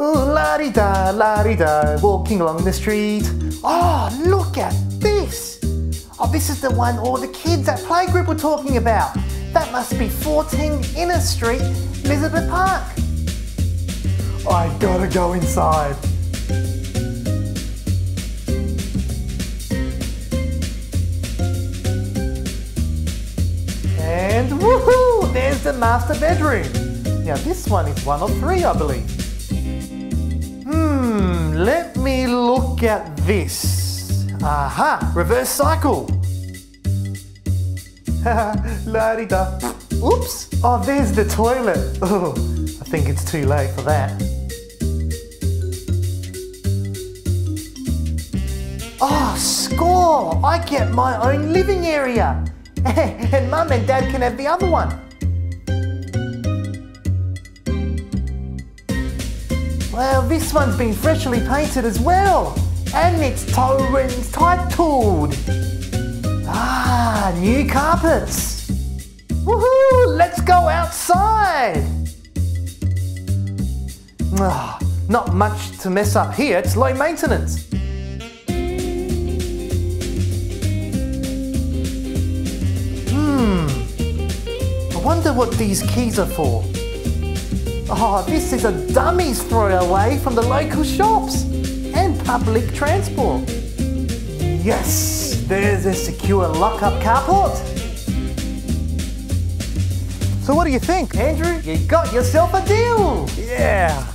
Ooh, la-di-da, walking along the street. Oh, look at this! Oh, this is the one all the kids at playgroup were talking about. That must be 14 Innes Street, Elizabeth Park. I gotta go inside. And woohoo! There's the master bedroom. Now this one is one of three, I believe. Let me look at this. Aha! Reverse cycle! La-di-da. Oops! Oh, there's the toilet. Oh, I think it's too late for that. Oh, score! I get my own living area! And Mum and Dad can have the other one. Well, this one's been freshly painted as well. And it's Torrens titled. Ah, new carpets. Woohoo, let's go outside. Oh, not much to mess up here, it's low maintenance. I wonder what these keys are for. Oh, this is a dummy's throw away from the local shops and public transport. Yes, there's a secure lock-up carport. So what do you think, Andrew? You got yourself a deal! Yeah!